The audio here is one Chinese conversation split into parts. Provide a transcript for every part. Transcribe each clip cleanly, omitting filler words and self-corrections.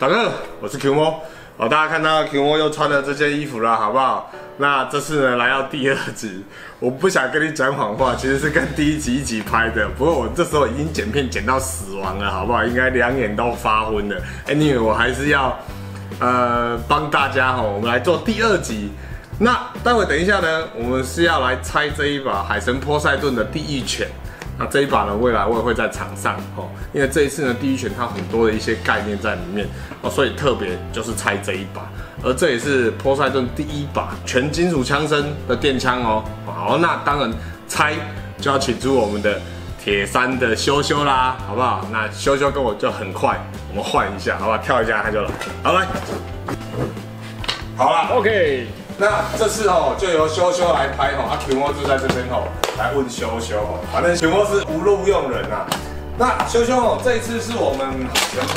大哥，我是 Q Mo。哦，大家看到 Q Mo 又穿了这件衣服了，好不好？那这次呢，来到第二集，我不想跟你讲谎话，其实是跟第一集一起拍的。不过我这时候已经剪片剪到死亡了，好不好？应该两眼都发昏了。Anyway，我还是要帮大家吼，我们来做第二集。 那待会等一下呢，我们是要来拆这一把海神波塞顿的地狱犬。那这一把呢，未来我也会在场上哦，因为这一次呢，地狱犬它很多的一些概念在里面哦，所以特别就是拆这一把。而这也是波塞顿第一把全金属枪身的电枪哦。好，那当然拆就要请出我们的铁三的修修啦，好不好？那修修跟我就很快，我们换一下，好不好？跳一下他就来，好来，好啦 ，OK。 那这次哦，就由修修来拍哦，Q Mo就在这边哦，来问修修哦。反正Q Mo是无路用人啊。那修修哦，这一次是我们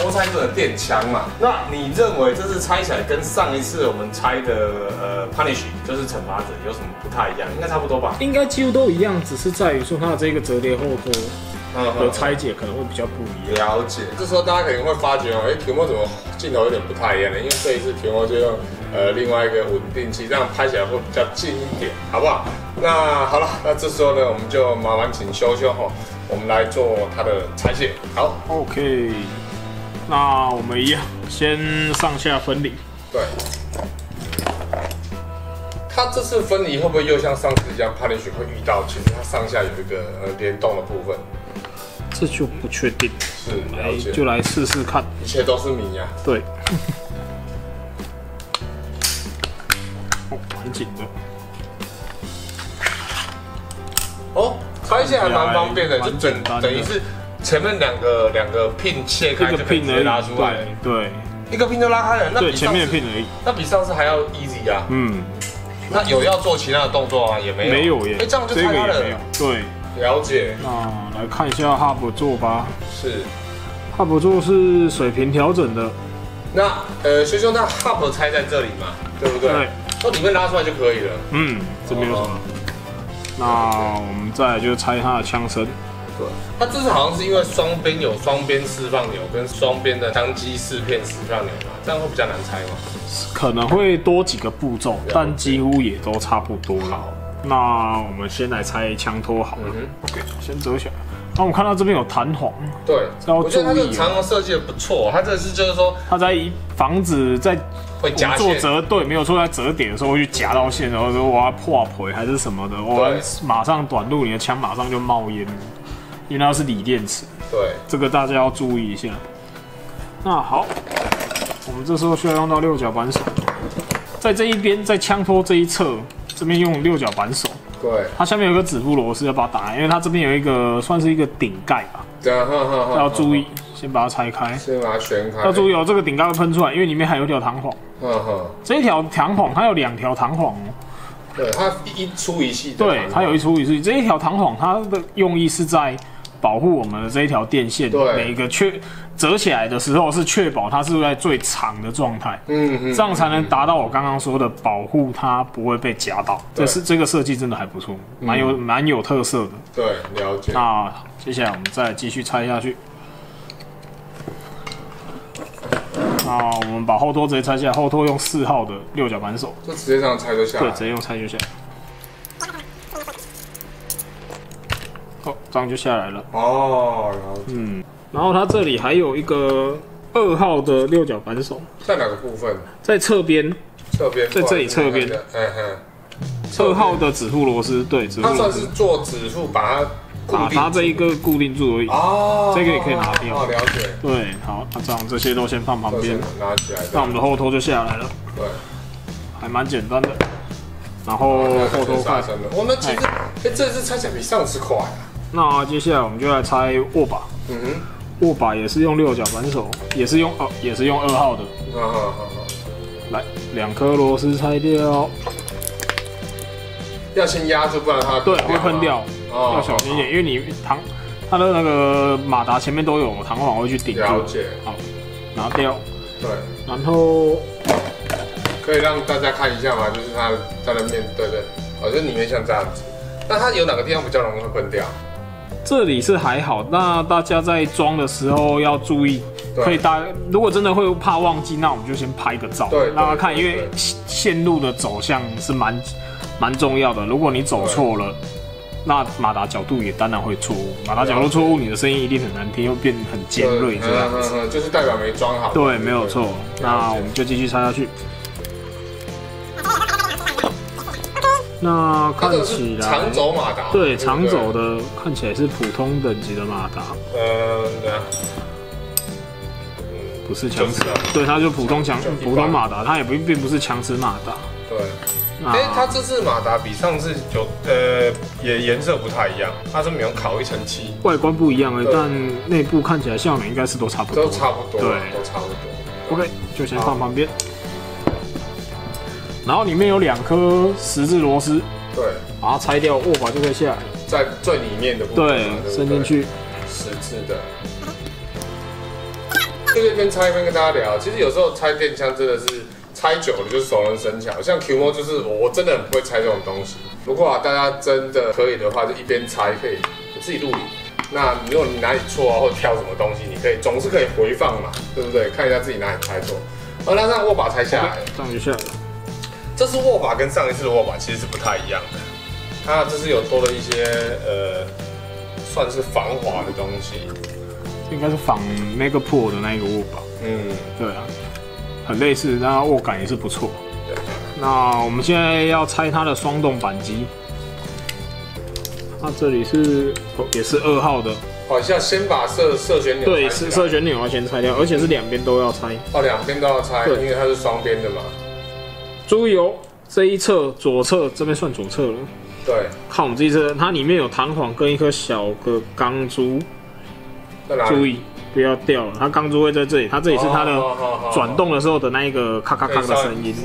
波塞顿的电枪嘛？那你认为这次拆起来跟上一次我们拆的punish 就是惩罚者有什么不太一样？应该差不多吧？应该几乎都一样，只是在于说它的这个折叠后托。 和拆解可能会比较不一样。了解，这时候大家可能会发觉哦，Q Mo 怎么镜头有点不太一样呢？因为这一次 Q Mo 就用另外一个稳定器，这样拍起来会比较近一点，好不好？那好了，那这时候呢，我们就麻烦请修修哈，我们来做它的拆解。好 ，OK。那我们一样，先上下分离。对。 它这次分离会不会又像上次一样 ，punish 会遇到？其实它上下有一个联动的部分，这就不确定。是，了解，就来试试看。一切都是谜呀。对。哦，很紧的。哦，拆下来蛮方便的，就等于是前面两个 pin 切开就可以直接拉出来。对，一个 pin 就拉开了，那比前面的 pin 而已。那比上次还要 easy 啊。嗯。 那有要做其他的动作啊？也没有，没有耶。哎，这样就拆开了。对，了解。那来看一下哈勃座吧。是，哈勃座是水平调整的。那学兄，那哈勃拆在这里嘛，对不对？对。从里面拉出来就可以了。嗯，这没有什么。那我们再来就拆它的枪身。对，它这次好像是因为双边有双边释放钮跟双边的枪机四片释放钮嘛，这样会比较难拆吗？ 可能会多几个步骤，但几乎也都差不多了。那我们先来拆枪托好了。OK， 先折起来。那我们看到这边有弹簧，对，我觉得它这个弹簧设计的不错。它这是就是说，它在防止在做折对，没有错，在折点的时候会去夹到线，然后说我要破腿还是什么的，我马上短路，你的枪马上就冒烟，因为它是锂电池。对，这个大家要注意一下。那好。 我们这时候需要用到六角扳手，在这一边，在枪托这一侧，这边用六角扳手。对，它下面有个指腹螺丝要把它打开，因为它这边有一个算是一个顶盖吧。对，要注意，先把它拆开，先把它旋开。要注意哦，这个顶盖会喷出来，因为里面还有一条弹簧。这一条弹簧它有两条弹簧哦。对，它一出一细。对，它有一出一细。这一条弹簧它的用意是在保护我们的这一条电线，每一个缺。 折起来的时候是确保它是在最长的状态，这样才能达到我刚刚说的保护它不会被夹到。这个设计真的还不错，蛮有特色的。对，了解。那接下来我们再继续拆下去。那我们把后托直接拆下来，后托用4号的六角扳手，就直接这样拆就下来。对，直接用拆就下来。 哦，这样就下来了。哦，了解。嗯。 然后它这里还有一个2号的六角扳手，在哪个部分？在侧边，侧边，在这里侧边。2号的指腹螺丝，对，指腹螺丝。它算是做指腹把它这一个固定住而已。哦，这个也可以拿掉。哦，了解。对，好，那这样这些都先放旁边，拿起来。那我们的后托就下来了。对，还蛮简单的。然后后托快。我们其实，这次拆起来比上次快。那接下来我们就来拆握把。嗯哼。 握把也是用六角扳手，也是用2号的。来，2颗螺丝拆掉，要先压住，不然它对会喷掉，要小心一点，因为你它的那个马达前面都有弹簧会去顶住。了解，好，拿掉。对，然后可以让大家看一下嘛，就是它在那面对的，好像里面像这样子。那它有哪个地方比较容易会喷掉？ 这里是还好，那大家在装的时候要注意，可以大家如果真的会怕忘记，那我们就先拍个照，让大家看，因为线路的走向是蛮重要的。如果你走错了，那马达角度也当然会错误。马达角度错误，你的声音一定很难听，又变很尖锐这样子，就是代表没装好。对，没有错。那我们就继续插下去。 那看起来长轴马达，对长轴的看起来是普通等级的马达，不是强磁，对，它就普通马达，它也并不是强磁马达，对。哎，它这次马达比上次有也颜色不太一样，它是没有烤一层漆，外观不一样而已，但内部看起来效能应该是都差不多，对，都差不多。OK， 就先放旁边。 然后里面有2颗十字螺丝，对，把它拆掉，握把就可以下来，在最里面的部分，对，伸进去，十字的。就是一边拆一边跟大家聊，其实有时候拆电枪真的是拆久了就熟能生巧，像 Q Mo 就是我真的很不会拆这种东西。如果大家真的可以的话，就一边拆可以自己录影。那如果你哪里错啊，或者挑什么东西，你可以总是可以回放嘛，对不对？看一下自己哪里拆错。哦，那让握把拆下来，这样就下来了。 这次握把跟上一次的握把其实是不太一样的，它这次有多了一些算是防滑的东西，应该是仿 Megaport 的那一个握把，对啊，很类似，那握感也是不错。那我们现在要拆它的双动扳机，它这里是也是2号的，好像先把射旋钮，对，是射旋钮要先拆掉，而且是2边都要拆，哦，2边都要拆，因为它是双边的嘛。 注意哦，这一侧左侧这边算左侧了。对，看我们这一侧，它里面有弹簧跟一颗小的钢珠。注意不要掉了，它钢珠会在这里，它这里是它的转动的时候的那一个咔咔咔的声音。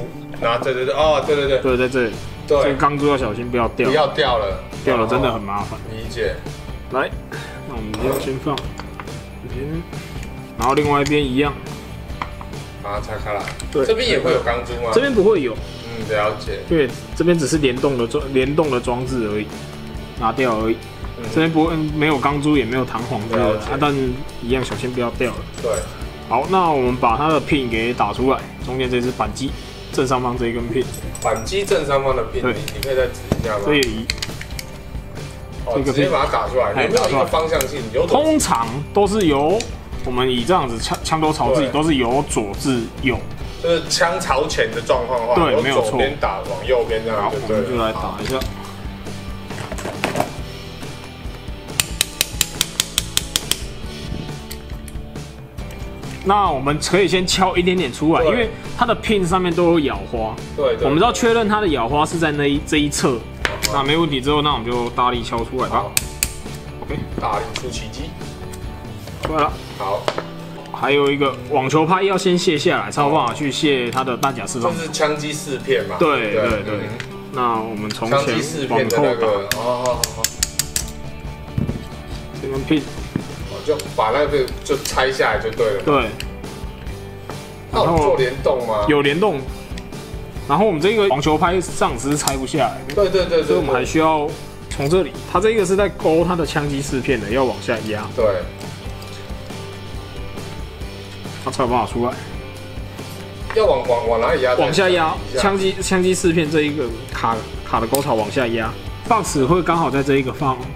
对，哦，对，在这里。对，所以钢珠要小心，不要掉。不要掉了，掉了真的很麻烦。理解。来，那我们就先放这边，然后另外一边一样。 把它拆开来，对，这边也会有钢珠吗？这边不会有，了解。对，这边只是联动的装置而已，拿掉而已。这边没有钢珠，也没有弹簧之类的，但一样小心不要掉了。对，好，那我们把它的 pin 给打出来，中间这只扳机正上方这一根 pin， 扳机正上方的 pin， 你可以再指一下吗？这里。 直接把它打出来，有没有一个方向性？通常都是由。 我们以这样子枪头朝自己，都是由左至右，就是枪朝前的状况的话，对，没有错。左边打往右边这样，好，我们就来打一下。那我们可以先敲一点点出来，因为它的 pin 上面都有咬花，对，我们要确认它的咬花是在这一侧。那没问题之后，那我们就大力敲出来吧。OK， 大力出奇迹。 出来了，好，还有一个网球拍要先卸下来，才有办法去卸它的弹夹释放。这是枪击4片嘛？对。那我们从前往后打。好。这根 pin， 我就把那个就拆下来就对了。对。那我做联动吗？有联动。然后我们这个网球拍上只是拆不下来。对。所以我们还需要从这里，它这个是在勾它的枪击4片的，要往下压。对。 才有办法出来，要往哪里压？往下压，枪击4片这一个卡的沟槽往下压 ，box 会刚好在这一个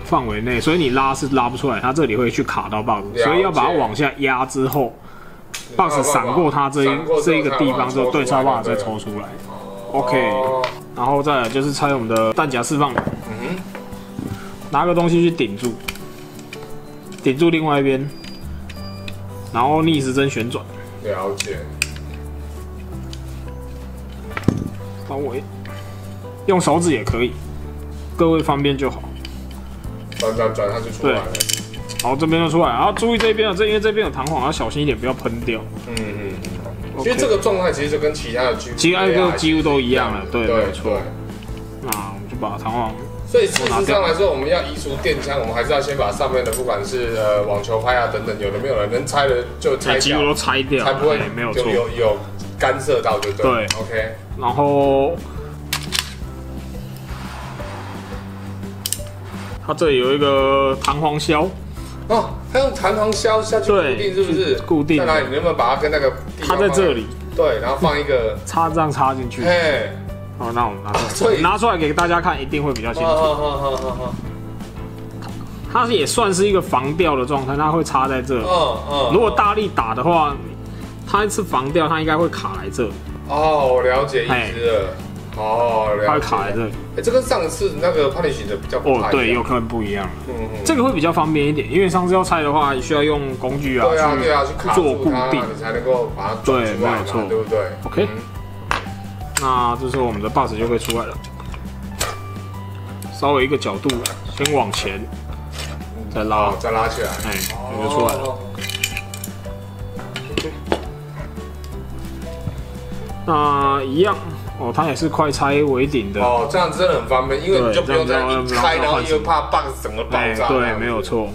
范围内，所以你拉是拉不出来，它这里会去卡到 box， 所以要把它往下压之后 ，box 闪过它这一个地方之后，对，才有办法再抽出来。OK， 然后再来就是拆我们的弹夹释放，拿个东西去顶住另外一边。 然后逆时针旋转，了解。稍微用手指也可以，各位方便就好。转，它就出来了。好，这边就出来，然后注意这边啊，因为这边有弹簧，要小心一点，不要喷掉。因为这个状态其实就跟其他的几乎都一样了，对，没错。那我们就把弹簧。 所以事实上来说，我们要移除电枪，我们还是要先把上面的，不管是网球拍啊等等，有的没有的，能拆的就拆掉，几乎都拆掉，才不会没有错，有干涉到就对。对 ，OK。然后它这里有一个弹簧销，哦，它用弹簧削下去固定是不是？固定。在哪里？你有没有把它跟那个？它在这里。对，然后放一个插这样插进去。哎，好，那我们拿出来给大家看，一定会比较清楚。好。它也算是一个防掉的状态，它会插在这里。如果大力打的话，它是防掉，它应该会卡来这里。哦，我了解意思了。哦，它会卡在这里。哎，这跟上次那个 punish 的比较不一样。哦，对，有可能不一样。这个会比较方便一点，因为上次要拆的话，需要用工具啊，去做固定，你才能够把它转出来，对不对 ？OK， 那这时候我们的 bus 就会出来了。稍微一个角度，先往前。 再拉起来，哎，就出来了。那一样哦，它也是快拆尾顶的。哦，这样真的很方便，因为你就不用再拆，然后又怕 bug 整个爆炸。对，没有错。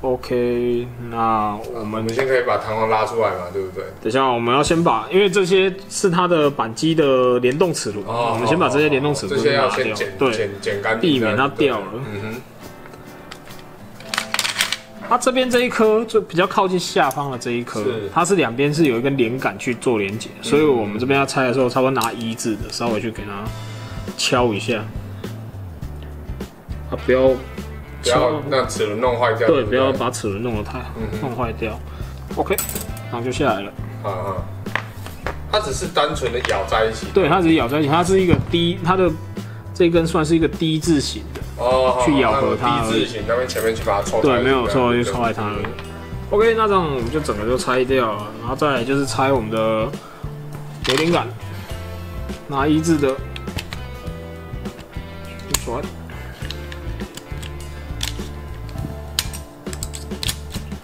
OK， 那我们先可以把弹簧拉出来嘛，对不对？等一下，我们要先把，因为这些是它的扳机的联动齿轮，我们先把这些联动齿轮拿掉，对，避免它掉了。 它这边这一颗就比较靠近下方的这一颗，它是两边是有一根连杆去做连接，所以我们这边要拆的时候，差不多拿一字的稍微去给它敲一下，啊不要让齿轮弄坏掉，对，不要把齿轮弄坏掉。OK， 然后就下来了。它只是单纯的咬在一起，对，它只是咬在一起，它是一个低，它的这根算是一个低字形的。 哦，去咬合它，那边前面去把它抽开，对，没有错，就抽开它而已。OK， 那这样我们就整个就拆掉了，然后再来就是拆我们的螺钉杆，拿一字的去转，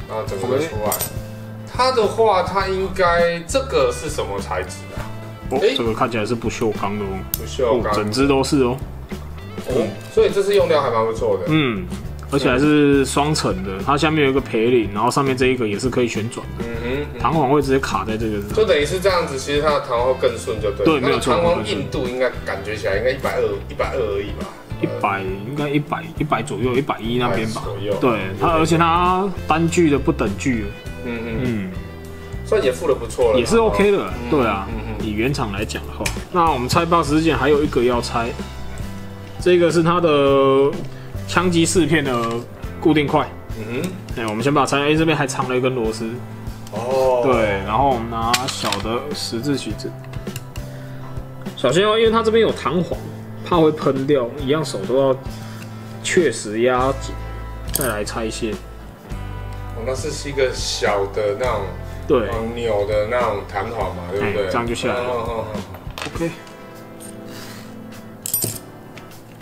然后整个出来。它的话，它应该这个是什么材质啊？哦，这个看起来是不锈钢的哦，不锈钢，整只都是哦。 所以这次用料还蛮不错的，嗯，而且还是双层的，它下面有一个培林，然后上面这一个也是可以旋转的，弹簧会直接卡在这个，就等于是这样子，其实它的弹簧更顺就对，对，没有错，弹簧硬度应该感觉起来应该120而已吧，100应该100左右，110那边吧，对，它而且它单锯的不等距，算也付的不错了，也是 OK 的，对啊，以原厂来讲的话，那我们拆box之前还有一个要拆。 这个是它的枪击四片的固定块。哎，我们先把它拆。哎，这边还藏了一根螺丝。哦。对，然后我们拿小的十字起子，小心哦，因为它这边有弹簧，怕会喷掉。一样手都要确实压紧，再来拆卸。哦，那是一个小的那种，对，扭的那种弹簧嘛，对不对？这样就下来了。OK。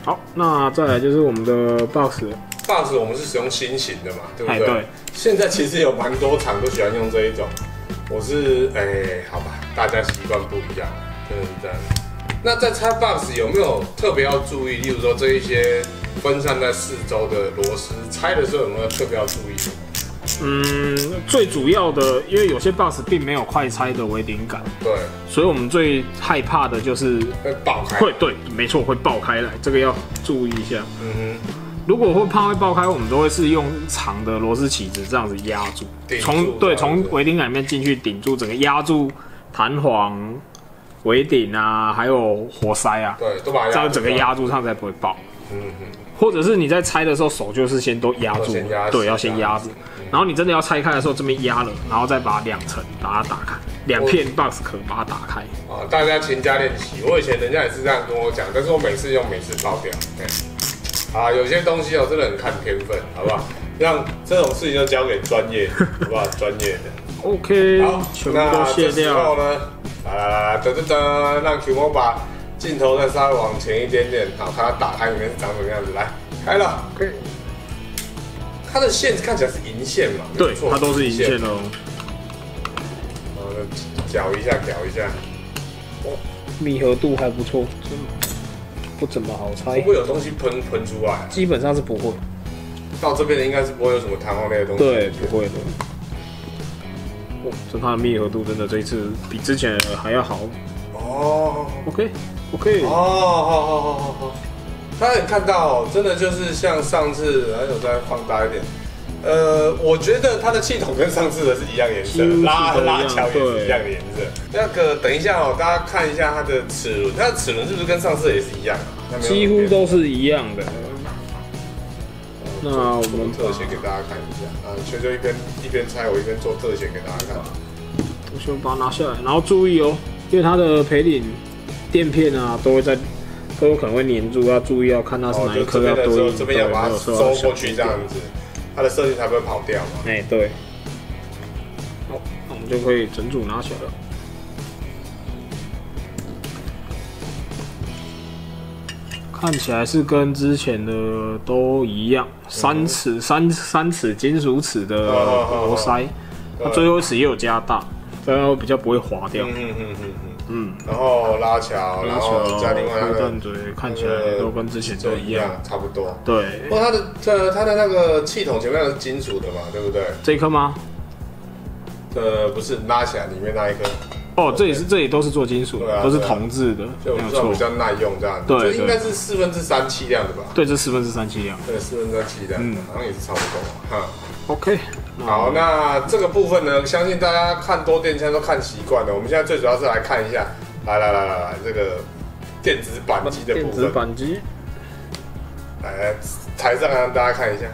好，那再来就是我们的 box， 我们是使用新型的嘛，对不对？对。现在其实有蛮多厂都喜欢用这一种，我是好吧，大家习惯不一样，真的是这样。那在拆 box 有没有特别要注意？例如说这一些分散在四周的螺丝，拆的时候有没有特别要注意？最主要的，因为有些 box 并没有快拆的尾顶杆，对，所以我们最害怕的就是会爆开，对，没错，会爆开来，这个要注意一下。如果会怕会爆开，我们都会是用长的螺丝起子这样子压住，从尾顶杆里面进去顶住，整个压住弹簧、尾顶啊，还有活塞啊，对，都把它这样整个压住，它才不会爆。或者是你在拆的时候，手就是先都压住，对，要先压住。然后你真的要拆开的时候，这边压了，然后再把两层把它打开，两片 box 壳把它打开。啊，大家勤加练习。我以前人家也是这样跟我讲，但是我每次用每次爆掉。啊，有些东西哦，真的很看天分，好不好？让这种事情就交给专业，好不好？专业的。OK。好，全部都卸掉。然后呢？啊，噔，让 Q Mo 把镜头再稍微往前一点点，好，看它打开里面是长什么样子。来，开了。OK。 它的线看起来是银线嘛？对，它都是银线哦。然后搅一下，搅一下。哦，密合度还不错，不怎么好拆。会不会有东西喷出来？基本上是不会。到这边的应该是不会有什么弹簧类的东西。对，不会的。哦，这它的密合度真的这一次比之前还要好。哦。OK。哦，好。 大家也看到，真的就是像上次，还有再放大一点，我觉得它的系统跟上次的是一样颜色，拉桥也是一样颜色。那个等一下哦，大家看一下它的齿轮，它的齿轮是不是跟上次也是一样？几乎都是一样的。那我们特写给大家看一下啊，球球一边拆，我一边做特写给大家看。我先把它拿下来，然后注意哦，因为它的培林垫片啊都会在。 都有可能会粘住，要注意，要看它是哪一颗要多，这边要把它收过去，这样子，它的设计才不会跑掉嘛。哎，对。好，那我们就可以整组拿起来了。看起来是跟之前的都一样，三齿金属齿的活塞，它最后一齿也有加大，这样比较不会滑掉。然后拉桥，然后加另外那个看起来都跟之前都一样，差不多。对，不过它的那个系统前面是金属的嘛，对不对？这一颗吗？不是，拉起来里面那一颗。哦，这里都是做金属，都是铜制的，所以我说比较耐用这样。对，应该是3/4气量的吧？对，这3/4气量。对，3/4气量，好像也是差不多。哈 OK， 好，那这个部分呢，相信大家看多电枪都看习惯了。我们现在最主要是来看一下，来这个电子扳机的部分。电子扳机，来台上让大家看一下。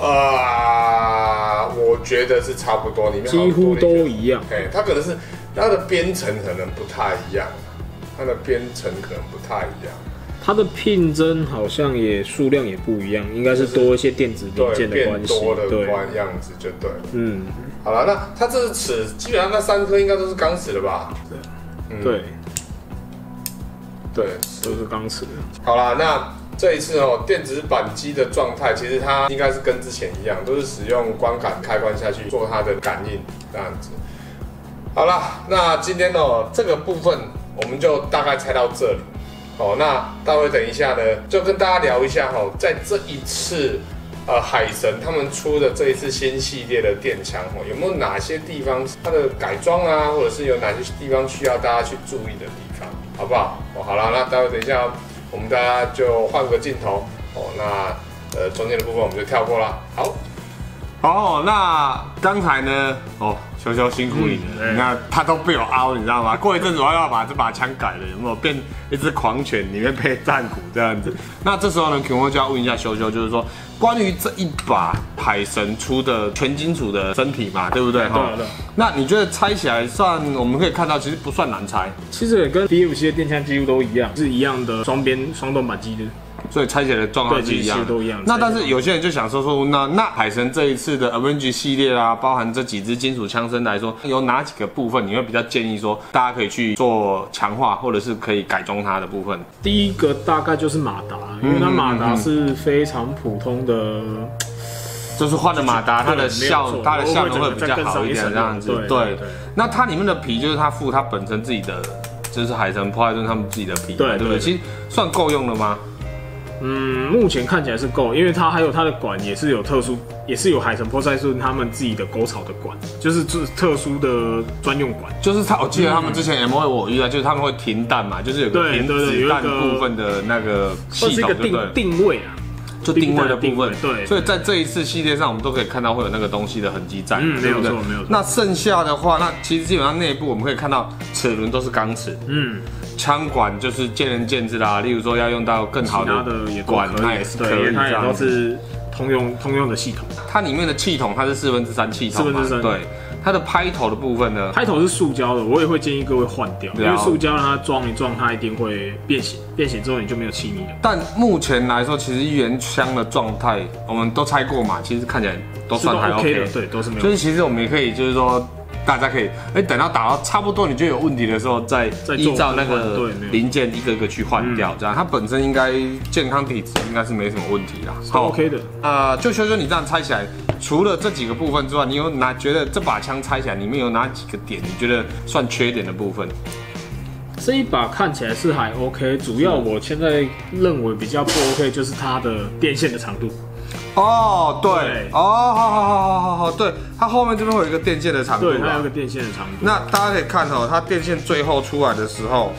啊，我觉得是差不多，里面几乎都一样。哎，它可能是它的编程可能不太一样，它的拼针好像也数量也不一样，应该是多一些电子零件的关系，对，变多的样子就对了。嗯，好了，那它这齿基本上那3颗应该都是钢齿的吧？对，都是钢齿的。好了，那这一次哦，电子扳机的状态其实它应该是跟之前一样，都是使用光感开关下去做它的感应这样子。好了，那今天哦这个部分我们就大概拆到这里。 哦，那待会等一下呢，就跟大家聊一下哦，在这一次，海神他们出的这一次新系列的电枪哦，有没有哪些地方它的改装啊，或者是有哪些地方需要大家去注意的地方，好不好？哦，好啦，那待会等一下，我们大家就换个镜头哦，那中间的部分我们就跳过啦。好，好，那刚才呢，哦。 球球辛苦你了，那他都被我凹，你知道吗？过一阵子我要把这把枪改了，有没有变一只狂犬里面配战鼓这样子？那这时候呢，Q Mo就要问一下球球，就是说关于这一把海神出的全金属的身体嘛，对不对？对。那你觉得拆起来算？我们可以看到，其实不算难拆，其实也跟 D57的电枪几乎都一样，是一样的双动扳机的。 所以拆解的状况是一样，都一样。那但是有些人就想说，那海神这一次的 Avenger 系列啊，包含这几支金属枪身来说，有哪几个部分你会比较建议说大家可以去做强化，或者是可以改装它的部分？第一个大概就是马达，因为它马达是非常普通的，就是换了马达，它的效能会比较好一点这样子。对，那它里面的皮就是它附它本身自己的，就是海神破坏盾他们自己的皮，对不对？其实算够用了吗？ 嗯，目前看起来是够，因为它还有它的管也是有特殊，也是有海神破坏盾他们自己的沟槽的管，就是特殊的专用管。就是它，我记得他们之前 MOA 我遇到，就是他们会停弹嘛，就是有个停子弹部分的那个系统，对不对？定位啊，就定位的部分。对，所以在这一次系列上，我们都可以看到会有那个东西的痕迹在，对不对？没有错，没有错。那剩下的话，那其实基本上内部我们可以看到齿轮都是钢齿，嗯。 枪管就是见仁见智啦，例如说要用到更好的管，那也是可以，它也都是通用的系统。它里面的气筒它是3/4气筒嘛，对。它的拍头的部分呢，拍头是塑胶的，我也会建议各位换掉，因为塑胶它撞一撞它一定会变形，变形之后你就没有气密了。但目前来说，其实原枪的状态我们都拆过嘛，其实看起来都算还 OK 的，对，都是没有。所以其实我们也可以就是说。 大家可以，等到打到差不多你就有问题的时候，再依照那个零件一个一个去换掉，这样它本身应该健康体质应该是没什么问题啦，是 OK 的。就修修你这样拆起来，除了这几个部分之外，你有觉得这把枪拆起来里面有哪几个点你觉得算缺点的部分？这一把看起来是还 OK， 主要我现在认为比较不 OK 就是它的电线的长度。 哦，对，哦，好，对，它后面这边会有一个电线的长度，对，它有一个电线的长度。那大家可以看哦，它电线最后出来的时候，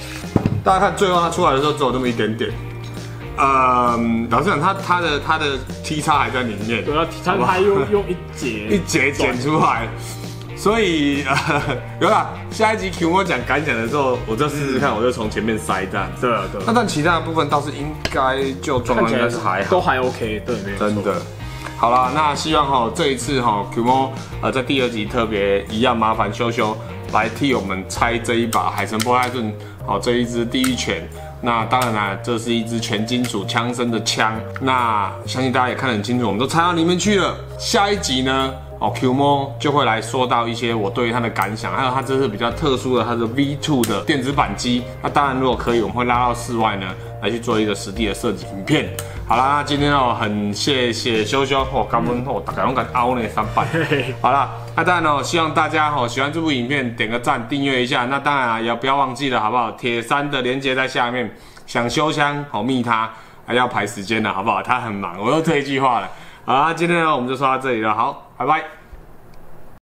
大家看最后它出来的时候只有那么一点点，老实讲，他的 T 叉还在里面，对啊，他用一节剪出来，所以有啦。下一集 Q 我讲感想的时候，我就试试看，我就从前面塞蛋。对啊，对。那但其他的部分倒是应该就状况应该是还好，都还 OK， 对，没错。真的。好啦，那希望哈这一次哈 Q 我在第二集特别一样麻烦修修来替我们拆这一把海神波塞顿好这一支地狱犬。那当然啦，这是一支全金属枪身的枪，那相信大家也看得很清楚，我们都拆到里面去了。下一集呢，Q Mo 就会来说到一些我对于它的感想，还有它这是比较特殊的它的 V2 的电子版机。那当然，如果可以，我们会拉到室外呢来去做一个实地的设计影片。好啦，那今天哦，很谢谢修修哦，感恩哦，大家拢敢凹呢300。好啦，那当然哦，希望大家哦喜欢这部影片，点个赞，订阅一下。那当然啊，也不要忘记了，好不好？铁三的连结在下面，想修枪好密他，还要排时间了，好不好？他很忙，我又这一句话了。好啦，今天呢我们就说到这里了，好，拜拜。